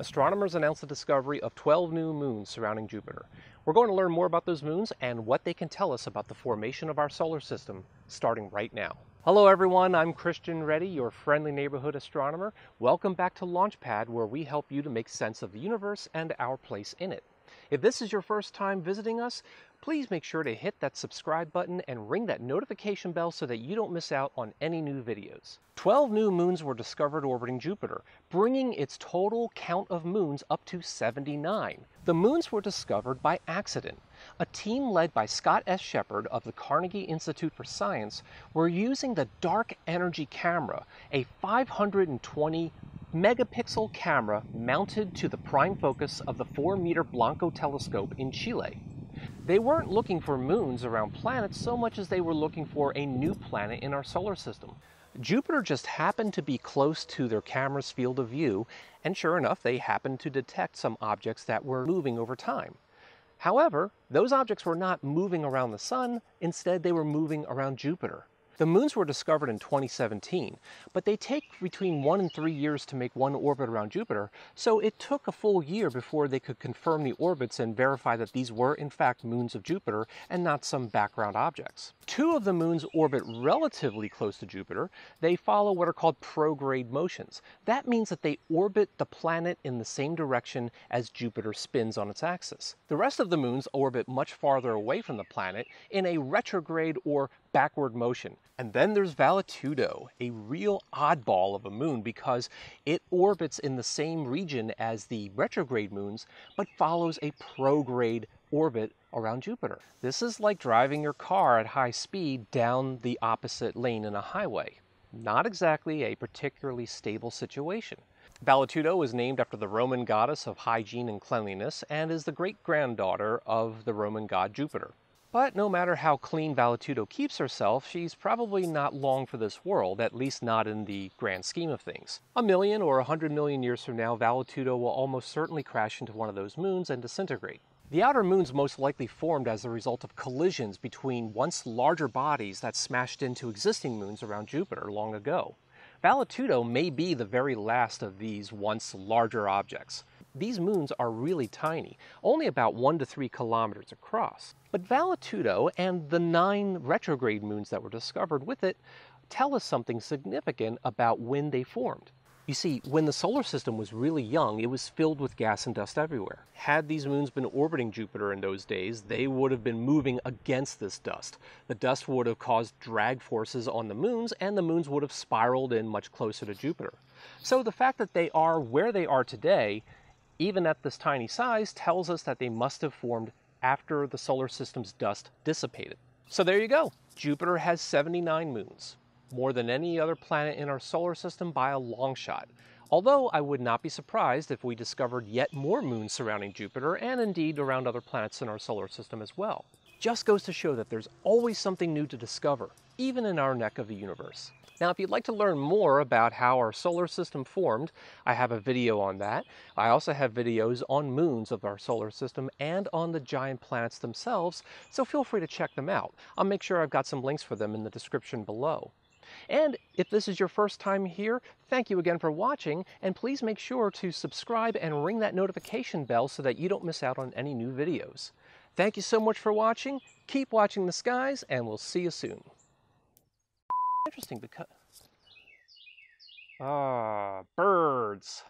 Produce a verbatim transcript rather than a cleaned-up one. astronomers announced the discovery of twelve new moons surrounding Jupiter. We're going to learn more about those moons and what they can tell us about the formation of our solar system, starting right now. Hello everyone, I'm Christian Ready, your friendly neighborhood astronomer. Welcome back to Launchpad, where we help you to make sense of the universe and our place in it. If this is your first time visiting us, please make sure to hit that subscribe button and ring that notification bell so that you don't miss out on any new videos. twelve new moons were discovered orbiting Jupiter, bringing its total count of moons up to seventy-nine. The moons were discovered by accident. A team led by Scott S. Sheppard of the Carnegie Institute for Science were using the Dark Energy Camera, a five hundred twenty megapixel camera mounted to the prime focus of the four meter Blanco telescope in Chile. They weren't looking for moons around planets so much as they were looking for a new planet in our solar system. Jupiter just happened to be close to their camera's field of view, and sure enough, they happened to detect some objects that were moving over time. However, those objects were not moving around the Sun, instead they were moving around Jupiter. The moons were discovered in twenty seventeen, but they take between one and three years to make one orbit around Jupiter, so it took a full year before they could confirm the orbits and verify that these were in fact moons of Jupiter and not some background objects. Two of the moons orbit relatively close to Jupiter. They follow what are called prograde motions. That means that they orbit the planet in the same direction as Jupiter spins on its axis. The rest of the moons orbit much farther away from the planet in a retrograde or backward motion. And then there's Valetudo, a real oddball of a moon because it orbits in the same region as the retrograde moons, but follows a prograde orbit around Jupiter. This is like driving your car at high speed down the opposite lane in a highway. Not exactly a particularly stable situation. Valetudo is named after the Roman goddess of hygiene and cleanliness and is the great-granddaughter of the Roman god Jupiter. But no matter how clean Valetudo keeps herself, she's probably not long for this world, at least not in the grand scheme of things. A million or a hundred million years from now, Valetudo will almost certainly crash into one of those moons and disintegrate. The outer moons most likely formed as a result of collisions between once larger bodies that smashed into existing moons around Jupiter long ago. Valetudo may be the very last of these once larger objects. These moons are really tiny, only about one to three kilometers across. But Valetudo and the nine retrograde moons that were discovered with it tell us something significant about when they formed. You see, when the solar system was really young, it was filled with gas and dust everywhere. Had these moons been orbiting Jupiter in those days, they would have been moving against this dust. The dust would have caused drag forces on the moons, and the moons would have spiraled in much closer to Jupiter. So the fact that they are where they are today, even at this tiny size, tells us that they must have formed after the solar system's dust dissipated. So there you go. Jupiter has seventy-nine moons, more than any other planet in our solar system by a long shot. Although I would not be surprised if we discovered yet more moons surrounding Jupiter and indeed around other planets in our solar system as well. Just goes to show that there's always something new to discover, even in our neck of the universe. Now, if you'd like to learn more about how our solar system formed, I have a video on that. I also have videos on moons of our solar system and on the giant planets themselves, so feel free to check them out. I'll make sure I've got some links for them in the description below. And if this is your first time here, thank you again for watching, and please make sure to subscribe and ring that notification bell so that you don't miss out on any new videos. Thank you so much for watching, keep watching the skies, and we'll see you soon. Interesting because... Ah, birds.